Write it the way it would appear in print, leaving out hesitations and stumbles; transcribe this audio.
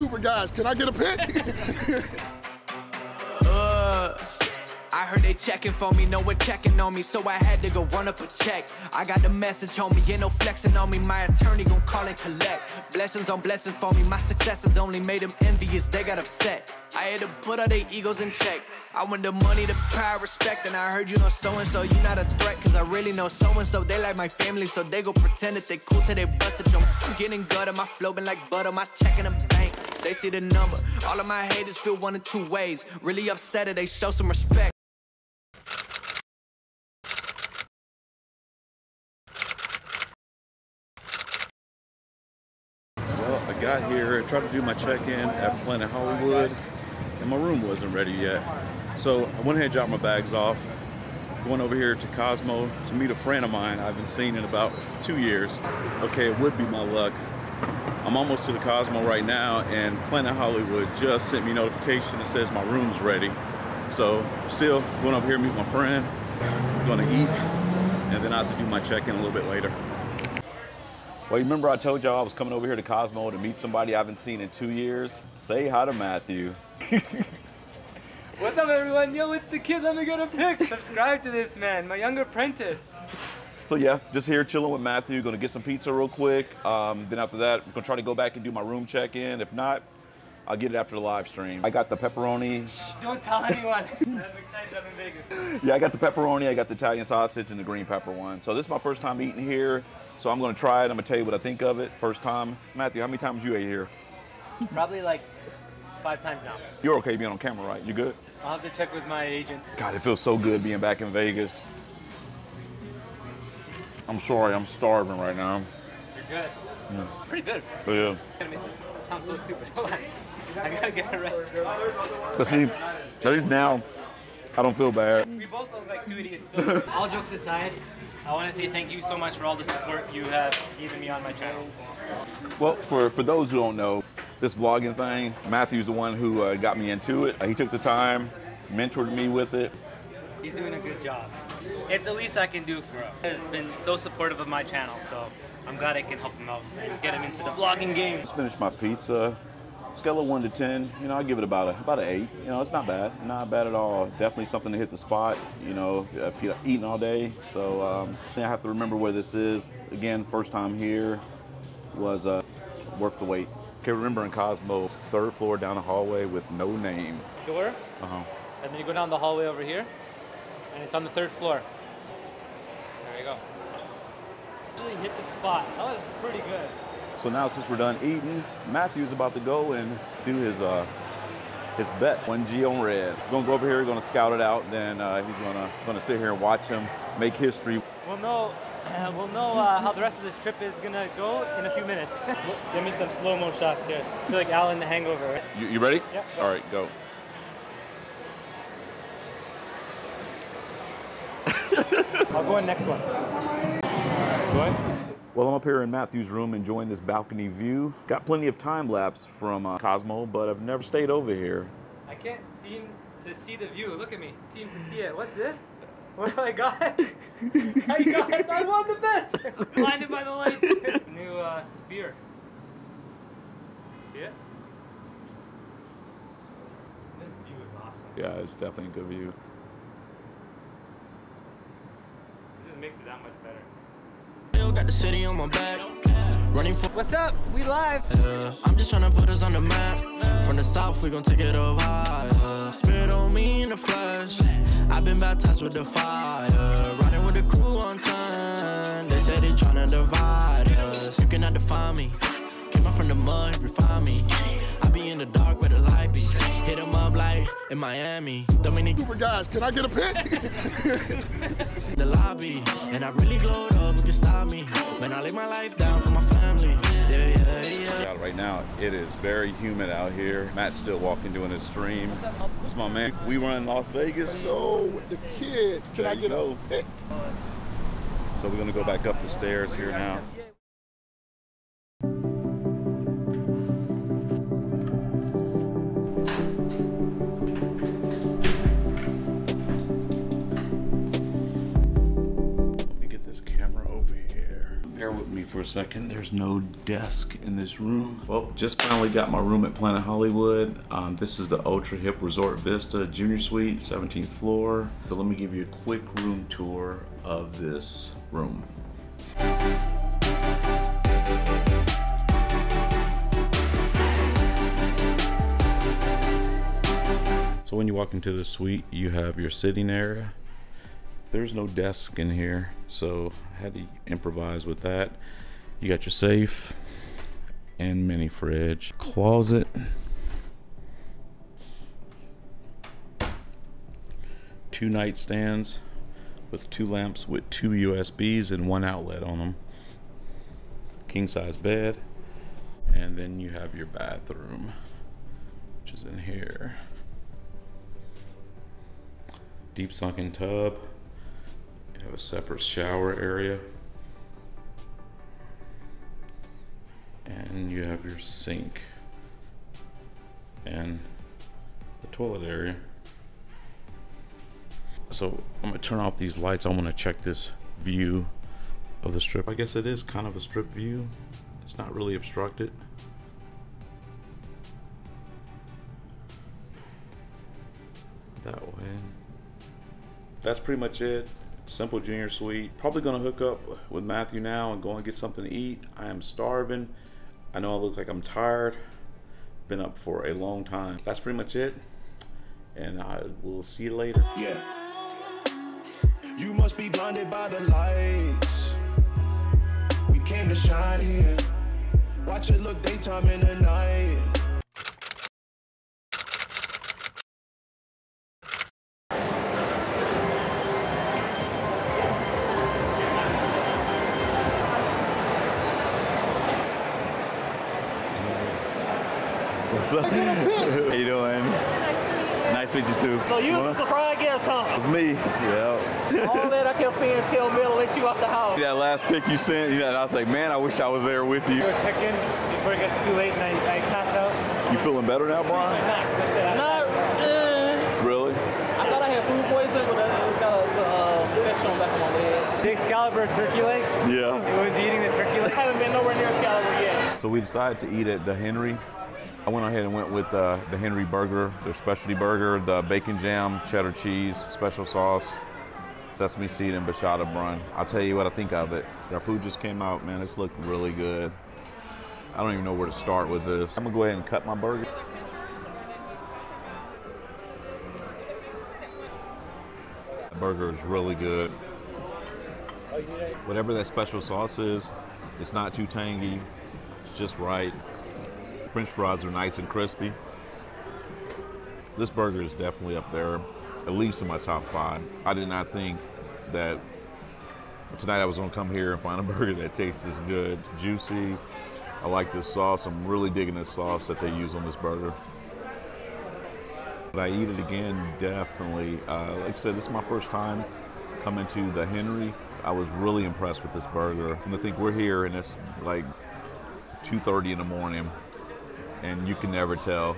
Uber guys, can I get a pic? I heard they checking for me, no one checking on me, so I had to go run up a check. I got the message, homie, ain't no flexing on me, my attorney gon' call and collect. Blessings on blessings for me, my successes only made them envious, they got upset. I had to put all their egos in check. I want the money, the power, respect, and I heard you know so-and-so, you not a threat, cause I really know so-and-so, they like my family, so they go pretend that they cool till they bust it. I'm getting gutter, my flow been like butter, my check in the bank, they see the number. All of my haters feel one of two ways, really upset that they show some respect. I got here, tried to do my check-in at Planet Hollywood, and my room wasn't ready yet. So I went ahead and dropped my bags off. Going over here to Cosmo to meet a friend of mine I haven't seen in about 2 years. Okay, it would be my luck. I'm almost to the Cosmo right now, and Planet Hollywood just sent me a notification that says my room's ready. So still going over here to meet my friend. I'm gonna eat, and then I have to do my check-in a little bit later. Well, you remember I told y'all I was coming over here to Cosmo to meet somebody I haven't seen in 2 years? Say hi to Matthew. What's up, everyone? Yo, it's the kid. Let me get a pic. Subscribe to this man, my younger apprentice. So yeah, just here chilling with Matthew. Gonna get some pizza real quick. Then after that, I'm gonna try to go back and do my room check-in. If not, I'll get it after the live stream. I got the pepperoni. Don't tell anyone. I'm excited, I'm in Vegas. Yeah, I got the pepperoni, I got the Italian sausage and the green pepper one. So this is my first time eating here. So I'm gonna try it, I'm gonna tell you what I think of it. First time. Matthew, how many times you ate here? Probably like 5 times now. You're okay being on camera, right? You good? I'll have to check with my agent. God, it feels so good being back in Vegas. I'm sorry, I'm starving right now. You're good. Yeah. Pretty good. But yeah. This sounds so stupid. I gotta get it right. But see, at least now, I don't feel bad. We both look like 2 idiots. All jokes aside, I want to say thank you so much for all the support you have given me on my channel. Well, for those who don't know, this vlogging thing, Matthew's the one who got me into it. He took the time, mentored me with it. He's doing a good job. It's the least I can do for him. He's been so supportive of my channel, so I'm glad I can help him out and get him into the vlogging game. Just finished my pizza. Scale of 1 to 10, you know, I give it about an 8. You know, it's not bad, not bad at all. Definitely something to hit the spot. You know, if you're eating all day, so I have to remember where this is. Again, first time here was worth the wait. Okay, remember in Cosmo, 3rd floor down the hallway with no name. Door. And then you go down the hallway over here, and it's on the 3rd floor. There you go. Really hit the spot. That was pretty good. So now since we're done eating, Matthew's about to go and do his bet, 1G on red. We're gonna go over here, we're gonna scout it out, then he's gonna sit here and watch him make history. We'll know how the rest of this trip is gonna go in a few minutes. Give me some slow-mo shots here. I feel like Alan the Hangover. Right? You ready? Yep. Go. All right, go. I'll go in next one. Go ahead. Well, I'm up here in Matthew's room enjoying this balcony view. Got plenty of time lapse from Cosmo, but I've never stayed over here. I can't seem to see the view. Look at me. Seem to see it. What's this? What do I got? I won the bet. Blinded by the lights. New sphere. See it? This view is awesome. Yeah, it's definitely a good view. It just makes it that much better. Got the city on my back, running for what's up, we live. I'm just trying to put us on the map. From the south, we gonna take it over. Spirit on me in the flesh. I've been baptized with the fire, riding with the crew on time. They said they trying to divide us. You cannot define me. Came up from the mud, refine me. I be in the dark where the light be. Hit them up like in Miami. Dominique. Uber guys, can I get a pic? The lobby, and I really glowed up. You can stop me, man. I lay my life down for my family. Yeah. Right now, it is very humid out here. Matt's still walking, doing his stream. It's my man. We run Las Vegas. So with the kid, can I get a pic? So we're gonna go back up the stairs here now. for a second. There's no desk in this room. Well, just finally got my room at Planet Hollywood. This is the Ultra Hip Resort Vista Junior Suite, 17th floor. So let me give you a quick room tour of this room. So when you walk into the suite, you have your sitting area. There's no desk in here, so I had to improvise with that. You got your safe and mini fridge, closet, two nightstands with two lamps with two USBs and one outlet on them, king size bed, and then you have your bathroom, which is in here. Deep sunken tub, you have a separate shower area, and you have your sink and the toilet area. So I'm gonna turn off these lights. I want to check this view of the strip. I guess it is kind of a strip view. It's not really obstructed. That way. That's pretty much it. Simple junior suite. Probably gonna hook up with Matthew now and go and get something to eat. I am starving. I know I look like I'm tired. Been up for a long time. That's pretty much it. And I will see you later. Yeah. You must be blinded by the lights. We came to shine here. Watch it look daytime and the night. What's up? How you doing? Nice to meet you too. So you was a surprise guest, huh? It was me. Yeah. All that I kept seeing till Mel let you out the house. That last pic you sent, you know, and I was like, man, I wish I was there with you. You were checking before it got too late, and I passed out. You feeling better now, Brian? Not really. I thought I had food poisoning, but it's got an infection on the back of my leg. The Excalibur turkey leg. Yeah. I was eating the turkey leg. I haven't been nowhere near Excalibur yet. So we decided to eat at the Henry. I went ahead and went with the Henry burger, their specialty burger, the bacon jam, cheddar cheese, special sauce, sesame seed, and bachata bun. I'll tell you what I think of it. Our food just came out, man. It's looked really good. I don't even know where to start with this. I'm gonna go ahead and cut my burger. The burger is really good. Whatever that special sauce is, it's not too tangy, it's just right. French fries are nice and crispy. This burger is definitely up there, at least in my top 5. I did not think that tonight I was gonna come here and find a burger that tastes this good. It's juicy, I like this sauce. I'm really digging this sauce that they use on this burger. But I eat it again, definitely. Like I said, this is my first time coming to the Henry. I was really impressed with this burger. And I think we're here and it's like 2:30 in the morning. And you can never tell.